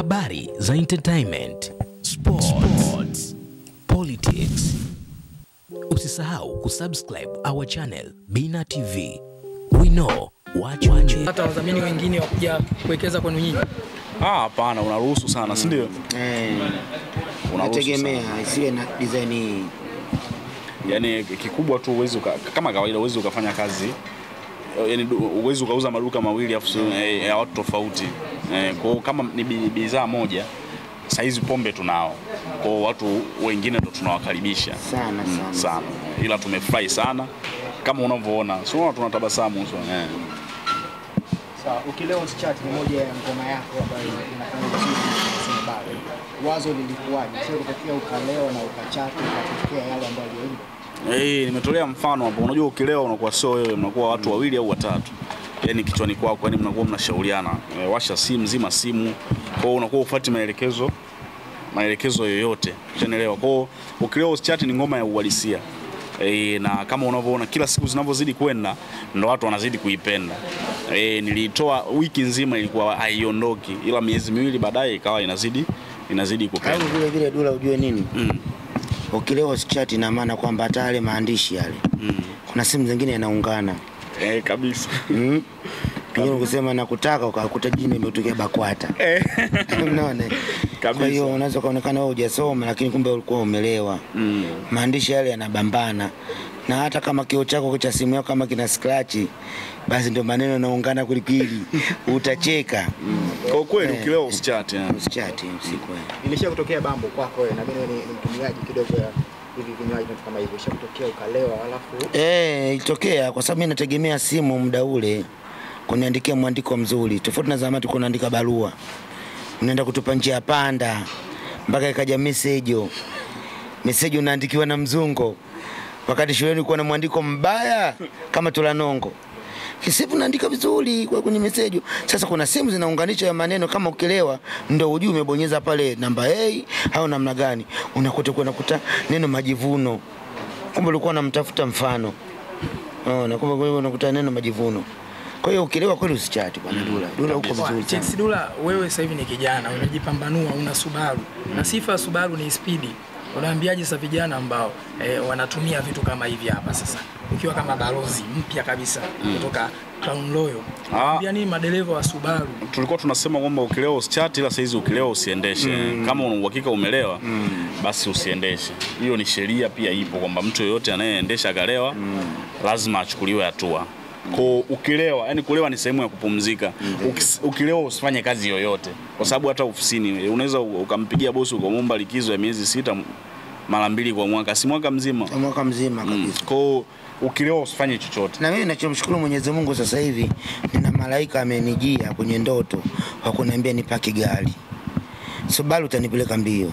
habari za entertainment, sports, politics. Usisahau kusubscribe our channel Bina TV. We know what you want. Hata wadhamini wengine wakuja kuwekeza kwenu nyinyi? Ah, hapana, unaruhusu sana, si ndio? Unategemea isiwe na design. Yaani kikubwa tu uwezo kama kawaida uwezo ukafanya kazi. Yaani uwezo ukauza maduka mawili afu ya watu tofauti. Kwa kama ni bidhaa moja, saizi pombe tunao. Kwa watu wengine ndio tunawakaribisha sana sana. Ila tumefurahi sana kama unavyoona. Sio tunatabasamu usoni. Sawa, ukileo chat ni moja ya ngoma yako ambayo inafanya sisi. Wazo lilikuwaje? Sio ukatokea ukaleo na ukachati ukatokea yale ambayo yalio. Nimetolea mfano hapo. Unajua ukileo unakuwa sio wewe, mnakuwa watu wawili au watatu. Yaani kichwani kwako yani mnakuwa mnashauriana. Washa simu nzima simu. Kwa unakuwa ufuate maelekezo yoyote. Unaelewa. Kwa ukileo chat ni ngoma ya uhalisia. Na kama unavyoona kila siku zinavyozidi kwenda ndo watu wanazidi kuipenda. Nilitoa wiki nzima ilikuwa haiondoki, ila miezi miwili baadaye ikawa inazidi kupenda. Vile vile Dula ujue nini? Ukileo chat ina maana kwamba hata yale maandishi yale. Kuna simu zingine yanaungana. Kabisa. Kama unasema nakutaka ukakuta jina limetokea Bakwata. Unaona? Kabisa. Kwa hiyo unaweza kaonekana wewe hujasoma lakini kumbe ulikuwa umelewa. Maandishi yale yanabambana. Na hata kama kioo chako cha simu yako kama kina scratch basi ndio maneno yanaungana kulikili. Utacheka. Kwa kweli ukileo usichate. Usichate usiku wewe. Ilishakutokea Bambo kwako wewe na mimi ni mtumiaji kidogo ya hivi vinywaji kama hivyo. Ilishakutokea ukalewa alafu ilitokea kwa sababu mimi nategemea simu muda ule. Kuniandikia mwandiko mzuri tofauti na zamani tulikuwa tunaandika barua, unaenda kutupa njia panda mpaka ikaja message unaandikiwa na mzungo. Wakati shuleni kulikuwa na mwandiko mbaya kama tulanongo, kisipo naandika vizuri kwa kwenye message. Sasa kuna simu zinaunganisha ya maneno, kama ukielewa ndio ujue umebonyeza pale namba A au namna gani, unakuta kunakuta neno majivuno, kumbe ulikuwa unamtafuta mfano. Na kumbe kwa hiyo unakuta neno majivuno. Kwa hiyo ukielewa kweli usichati bwana Dula. Dula uko vizuri sana. Check Dula, wewe sasa hivi ni kijana, unajipambanua, una Subaru. Na sifa ya Subaru ni speed. Unaambiaje sasa vijana ambao wanatumia vitu kama hivi hapa sasa? Ukiwa kama balozi mpya kabisa kutoka Crown Royal. Unaambia nini madereva wa Subaru? Tulikuwa tunasema kwamba ukielewa usichati, ila saizi ukielewa usiendeshe. Kama una uhakika umelewa, basi usiendeshe. Hiyo ni sheria pia ipo kwamba mtu yeyote anayeendesha galewa lazima achukuliwe hatua. Kwa ukilewa, yani kulewa ni sehemu ya kupumzika. Ukilewa usifanye kazi yoyote. Kwa sababu hata ofisini unaweza ukampigia bosi ukamwomba likizo ya miezi 6 mara 2 kwa mwaka, si mwaka mzima. Mwaka mzima kabisa. Kwa ukilewa usifanye chochote. Na mimi ninachomshukuru Mwenyezi Mungu sasa hivi nina malaika amenijia kwenye ndoto kwa kuniambia nipaki gari. Subaru utanipeleka mbio.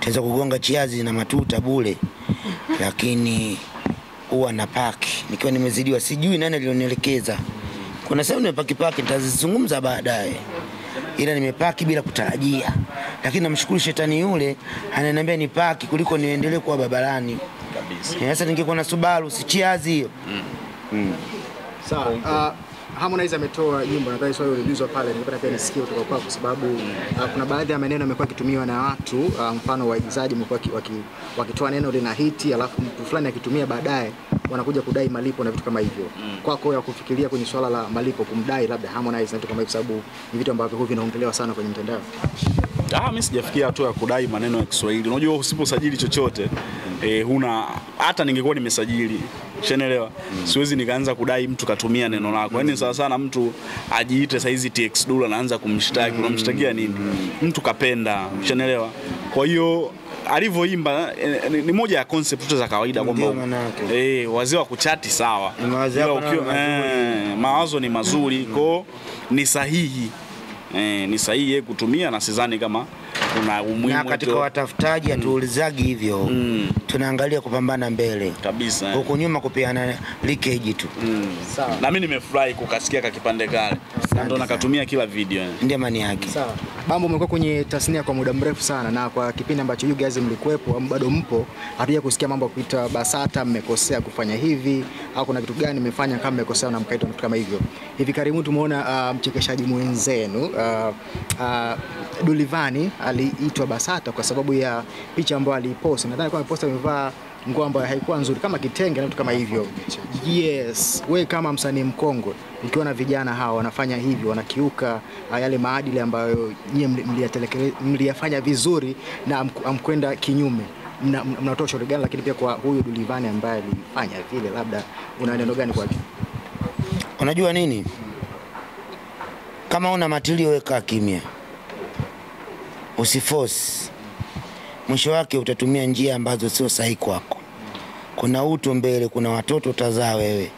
Taweza kugonga chiazi na matuta bure. Lakini huwa na paki nikiwa nimezidiwa, sijui nani aliyonielekeza. Kuna sehemu nimepaki nitazizungumza baadaye, ila nimepaki bila kutarajia. Lakini namshukuru shetani yule ananiambia nipaki kuliko niendelee kwa barabarani kabisa. Sasa ningekuwa na Subaru si chiazi hiyo. Sawa. Harmonize ametoa nyimbo, nadhani swali uliulizwa pale, nilipenda pia nisikie kutoka kwako kwa sababu kuna baadhi ya maneno yamekuwa yakitumiwa na watu, mfano waigizaji wamekuwa wakitoa neno lina hiti alafu mtu fulani akitumia baadaye wanakuja kudai malipo na vitu kama hivyo. Kwako ya kufikiria kwenye swala la malipo, kumdai labda Harmonize na vitu kama hivyo, sababu ni vitu ambavyo hivi vinaongelewa sana kwenye mtandao? Mimi sijafikia hatua ya kudai maneno ya Kiswahili. Unajua usiposajili chochote huna, hata ningekuwa nimesajili unaelewa, siwezi nikaanza kudai mtu katumia neno lako. Yaani sawa sana mtu ajiite saizi TX Dula anaanza kumshtaki, unamshtakia nini? Mtu kapenda, unaelewa. Kwa hiyo alivyoimba ni moja ya concept za kawaida kwamba wazee wa kuchati sawa. Mawazo ni mazuri, kwa ni sahihi. Ni sahihi kutumia na sidhani kama kuna umuhimu. Na katika watafutaji atuulizagi hivyo. Tunaangalia kupambana mbele kabisa. Huko nyuma kupeana leakage tu. Na mimi nimefurahi kukasikia kakipande kale. Ndio nakatumia kila video. Ndio maana yake. Sawa. Bambo mlikuwa kwenye tasnia kwa muda mrefu sana, na kwa kipindi ambacho you guys mlikuepo au bado mpo, hatuja kusikia mambo kuita BASATA mmekosea kufanya hivi au kuna kitu gani mmefanya kama mmekosea na mkaitwa mtu kama hivyo. Hivi karibuni tumeona mchekeshaji mwenzenu Dullvan aliitwa BASATA kwa sababu ya picha ambayo alipost. Nadhani kwa posta amevaa nguo ambayo haikuwa nzuri kama kitenge na mtu kama hivyo. Yes, wewe kama msanii mkongwe ukiona vijana hawa wanafanya hivi, wanakiuka yale maadili ambayo nyie mliyafanya vizuri na amkwenda kinyume, mnatoa shauri gani lakini pia kwa huyu Dullvan ambaye alifanya vile, labda una neno gani kwake? Unajua nini? Kama una matilio weka kimya. Usiforce. Mwisho wake utatumia njia ambazo sio sahihi kwako. Kuna utu mbele, kuna watoto utazaa wewe.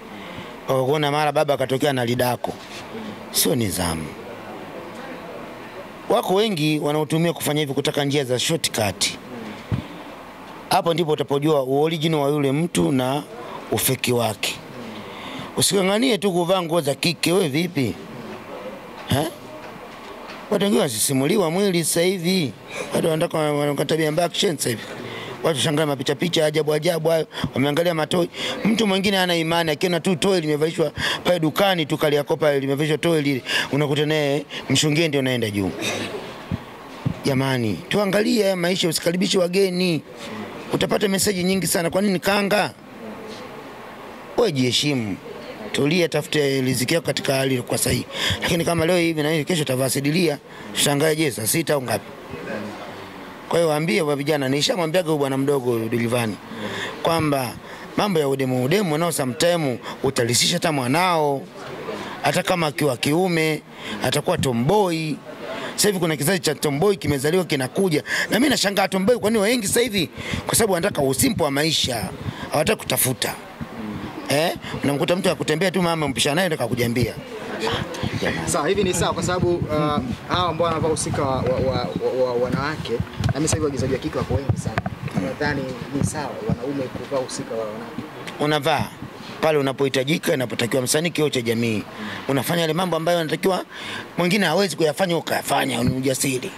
Unaona mara baba akatokea na lidako. Sio nidhamu. Wako wengi wanaotumia kufanya hivi, kutaka njia za shortcut. Hapo ndipo utapojua original wa yule mtu na ufeki wake. Usikanganie tu kuvaa nguo za kike, wewe vipi? Watu wengi wasisimuliwa mwili sasa hivi. Watu wanataka wanatabia back chain sasa hivi. Watu shangaa mapicha picha ajabu ajabu hayo. Wameangalia matoi. Mtu mwingine hana imani akiona tu toy limevalishwa pale dukani tu kali yakopa limevalishwa toy lile. Unakuta naye mshungie ndio unaenda juu. Jamani, tuangalie haya maisha, usikaribishe wageni. Utapata message nyingi sana. Kwa nini kanga? Wewe jiheshimu. Tulia, tafute riziki yako katika hali kwa sahihi. Lakini kama leo hivi na hivi kesho utavasidilia, ushangae je saa 6 au ngapi. Kwa hiyo waambie wa vijana, nishamwambia kwa bwana mdogo Dullvan kwamba mambo ya udemo udemo nao sometime utalisisha hata mwanao, hata kama akiwa kiume atakuwa tomboy. Sasa hivi kuna kizazi cha tomboy kimezaliwa kinakuja, na mimi nashangaa tomboy kwa nini wengi sasa hivi, kwa sababu wanataka usimpo wa maisha, hawataka kutafuta. Unamkuta mtu akutembea tu mama mpishana naye ndio akakujambia. Sawa, hivi ni sawa kwa sababu hao ambao wanavahusika wa wanawake, na mimi sasa hivi wagizaji wa kike wako wengi sana. Nadhani ni sawa wanaume kuvaa usika wa wanawake. Unavaa pale unapohitajika, unapotakiwa. Msanii kio cha jamii, unafanya ile mambo ambayo unatakiwa, mwingine hawezi kuyafanya ukayafanya, unujasiri.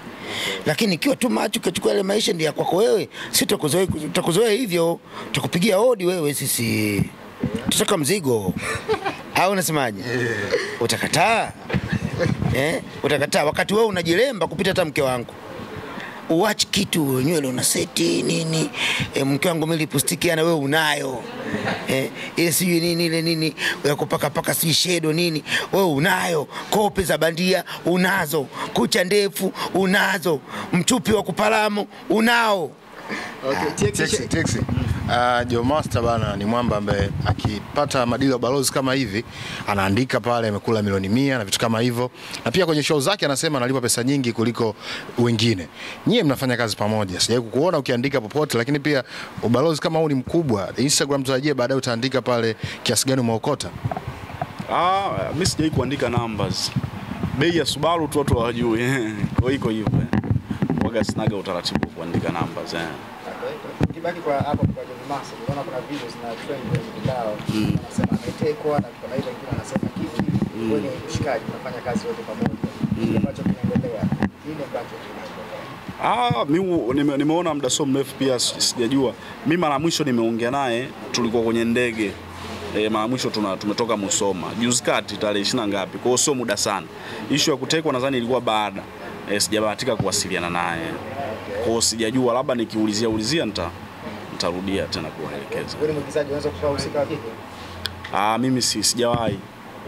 Lakini ikiwa tu macho kachukua ile maisha ndio yako wewe, sisi tutakuzoea hivyo, tukupigia hodi wewe sisi. Tutaka mzigo. Au unasemaje? Utakataa? Utakataa wakati wewe unajilemba kupita hata mke wangu. Uache kitu nywele una seti nini? Mke wangu mimi lipstick yana wewe unayo. Ile sijui nini ile nini ya kupaka paka si shadow nini? Wewe unayo. Kope za bandia unazo. Kucha ndefu unazo. Mchupi wa kupalamu unao. Okay, taxi. Joe Master bana ni mwamba ambaye akipata madili ya balozi kama hivi anaandika pale amekula milioni 100 na vitu kama hivyo, na pia kwenye show zake anasema analipa pesa nyingi kuliko wengine. Nyie mnafanya kazi pamoja, sijawahi kukuona ukiandika popote, lakini pia ubalozi kama huu ni mkubwa. Instagram tutarajie baadaye utaandika pale kiasi gani umeokota. Mimi sijawahi kuandika numbers. Bei ya Subaru tu watu hawajui. Kwa hiyo hivyo waga sinaga utaratibu kuandika numbers. Kibaki kwa hapo kwa Joe Master, unaona kuna videos na trend kwenye mtandao, anasema ametekwa na kuna ile nyingine anasema kiki, wewe ni mshikaji unafanya kazi wote pamoja. Kile ambacho kinaendelea, kile ambacho kinaendelea. Mimi nimeona muda so mrefu pia sijajua. Mimi mara mwisho nimeongea naye tulikuwa kwenye ndege. Mara mwisho tumetoka Musoma. Juzi kati tarehe 20 ngapi? Kwa hiyo sio muda sana. Issue ya kutekwa nadhani ilikuwa baada. Sijabahatika kuwasiliana naye. Kwa sijajua, labda nikiulizia nitarudia tena kuelekeza. Wewe ni mwigizaji, unaweza kushawishika vipi? Mimi sijawahi.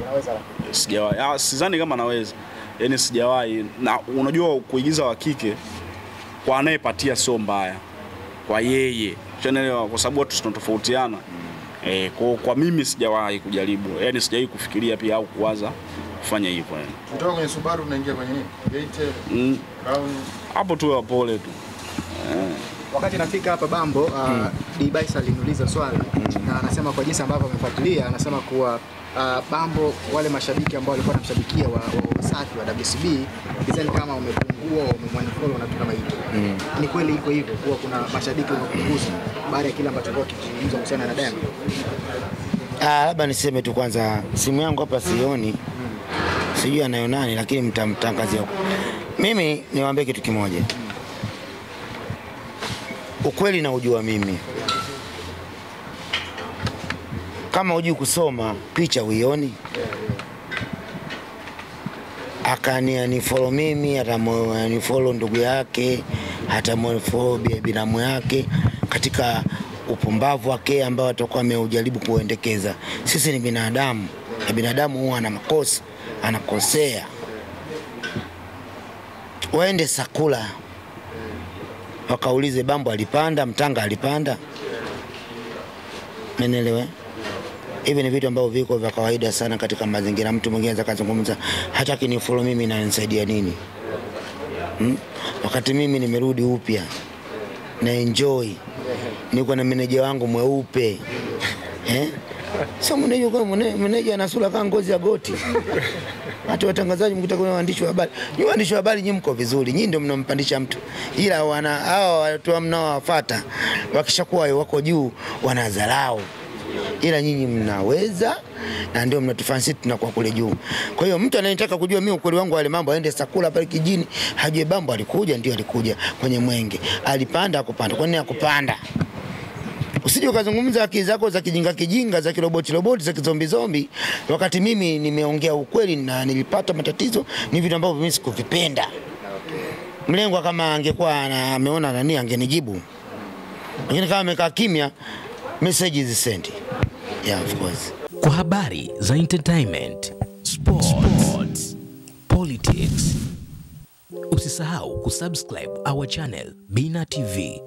Unaweza? Sijawahi. Sidhani kama naweza. Yaani sijawahi. Na unajua kuigiza wa kike kwa anayepatia sio mbaya. Kwa yeye. Unaelewa, kwa sababu watu tunatofautiana. Kwa mimi sijawahi kujaribu. Yaani sijawahi kufikiria pia au kuwaza kufanya hivyo yani. Kutoka kwenye Subaru unaingia kwenye nini? Gate Brown. Hapo tu pole tu. Wakati nafika hapa Bambo, Dibaisa aliniuliza swali na anasema kwa jinsi ambavyo amefuatilia, anasema kuwa Bambo wale mashabiki ambao walikuwa wanamshabikia wa Safi wa WCB, kizani kama umepungua, umemwanfollow na kama hivyo. Ni kweli iko hivyo kuwa kuna mashabiki wanakugusa baada ya kila ambacho kwa kizungumzo kuhusiana na Diamond? Labda niseme tu kwanza simu yangu hapa sioni. Sijui anayo nani, lakini mtamtangazia Mimi niwaambie kitu kimoja. Ukweli na ujua mimi. Kama hujui kusoma picha uioni. Akani follow mimi, atani follow ndugu yake, atani follow binamu yake katika upumbavu wake ambao atakuwa ameujaribu kuendekeza. Sisi ni binadamu, na binadamu huwa ana makosa, anakosea. Waende Sakula wakaulize Bambo alipanda, Mtanga alipanda. Menielewe? Hivi ni vitu ambavyo viko vya kawaida sana katika mazingira. Mtu mwingine zakazungumza hataki ni follow mimi na nisaidia nini? Wakati mimi nimerudi upya na enjoy. Niko na meneja wangu mweupe. Sasa meneja na sura kama ngozi ya goti. Hata watangazaji mkitaka kuna waandishi wa habari. Ni waandishi wa habari nyinyi mko vizuri. Nyinyi ndio mnampandisha mtu. Ila wana hao watu mnaowafuata wakishakuwa wako juu wanadharau. Ila nyinyi mnaweza na ndio mnatufansi tunakuwa kule juu. Kwa hiyo mtu anayetaka kujua mimi ukweli wangu wale mambo aende Sakula pale kijini, hajue Bambo alikuja ndio alikuja kwenye Mwenge. Alipanda akupanda. Kwa nini akupanda? Usije ukazungumza haki zako za kijinga kijinga, za kiroboti roboti, za kizombi zombi, wakati mimi nimeongea ukweli na nilipata matatizo, ni vitu ambavyo mimi sikuvipenda. Mlengwa kama angekuwa ameona nani angenijibu. Lakini kama amekaa kimya, message zisendi. Yeah, of course. Kwa habari za entertainment, sports, politics, usisahau kusubscribe our channel Bina TV.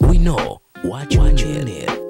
We know what you need.